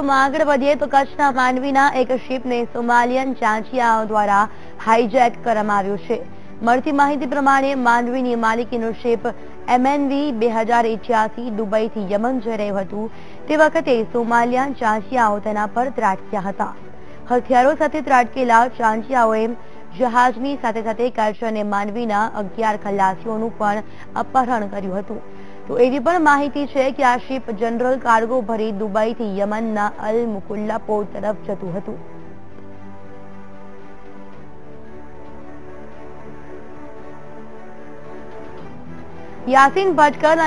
આગળ વધીએ તો કચ્છના માંડવીના એક શિપને સોમાલિયન ચાંચિયાઓ દ્વારા હાઇજેક કરવામાં આવ્યું છે। મળતી માહિતી પ્રમાણે માંડવીની માલિકીનો શિપ MNV 2088 દુબઈથી યમન જઈ રહ્યું હતું। તે વખતે સોમાલિયન ચાંચિયાઓ તેના પર ત્રાટક્યા હતા। હથિયારો સાથે ત્રાટકેલા ચાંચિયાઓએ જહાજની સાથે સાથે કચ્છ અને માંડવીના 11 ખલાસીઓનું પણ અપહરણ કર્યું હતું। तो एवी पण माहिती छे कि आ शिप जनरल कार्गो भरी दुबई थी यमन ना अल मुकुल्ला पोर्ट तरफ जतुं हतुं। यासीन भटकर